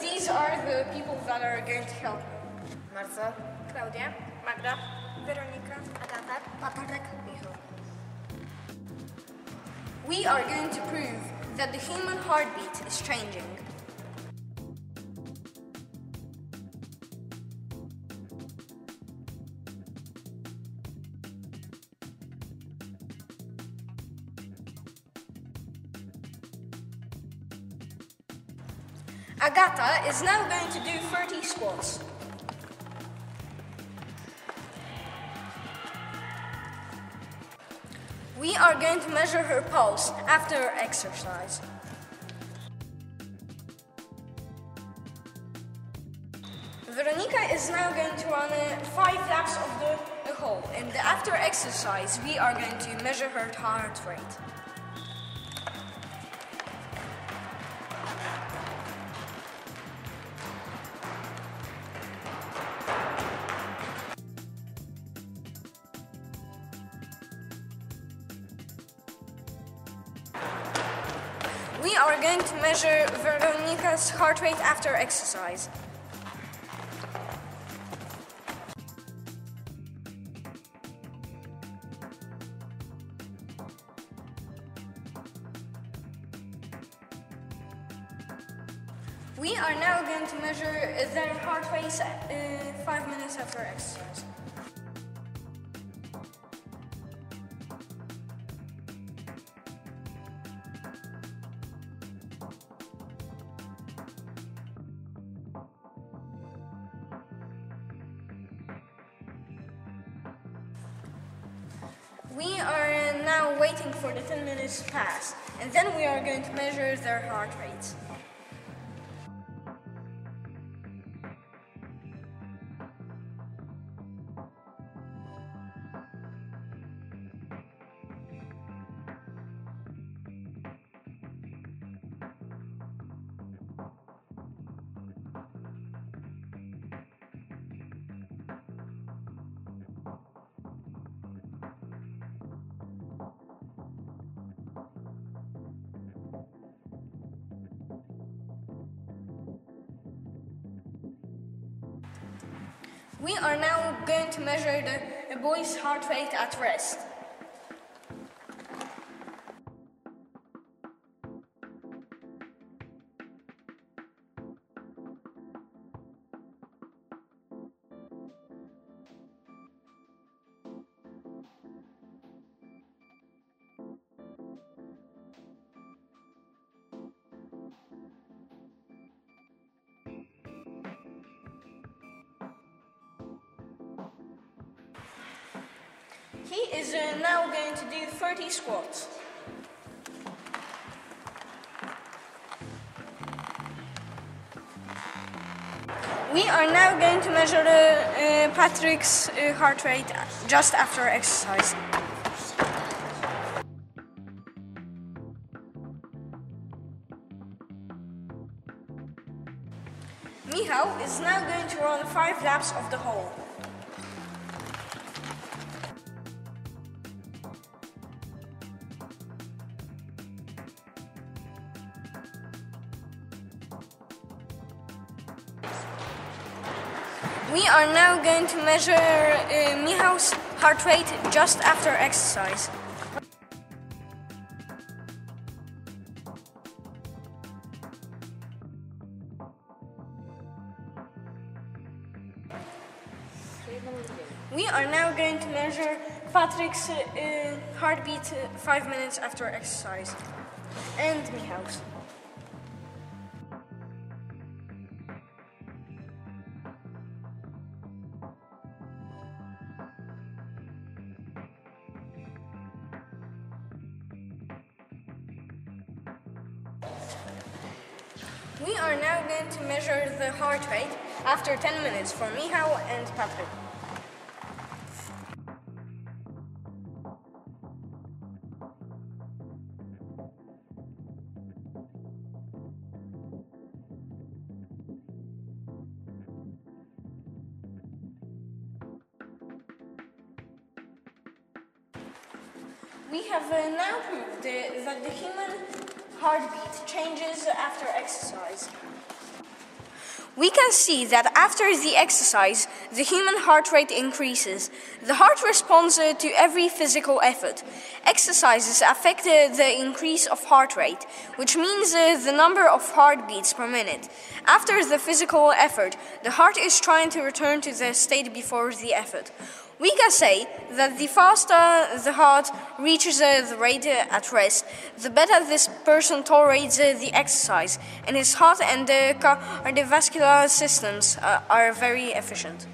These are the people that are going to help me. Marta, Claudia, Magda, Weronika, Agata, Patryk, Michał. We are going to prove that the human heartbeat is changing. Agata is now going to do 30 squats. We are going to measure her pulse after her exercise. Weronika is now going to run 5 laps of the hall, and after exercise we are going to measure her heart rate. We are going to measure Weronika's heart rate after exercise. We are now going to measure their heart rate 5 minutes after exercise. We are now waiting for the 10 minutes to pass, and then we are going to measure their heart rates. We are now going to measure the boy's heart rate at rest. He is now going to do 30 squats. We are now going to measure Patryk's heart rate just after exercise. Michał is now going to run 5 laps of the hall. We are now going to measure Michał's heart rate just after exercise. We are now going to measure Patryk's heartbeat 5 minutes after exercise, and Michał's. We are now going to measure the heart rate after 10 minutes for Michał and Patryk. We have now proved that the human heartbeat changes after exercise. We can see that after the exercise, the human heart rate increases. The heart responds to every physical effort. Exercises affect the increase of heart rate, which means the number of heartbeats per minute. After the physical effort, the heart is trying to return to the state before the effort. We can say that the faster the heart reaches the rate at rest, the better this person tolerates the exercise, and his heart and cardiovascular systems are very efficient.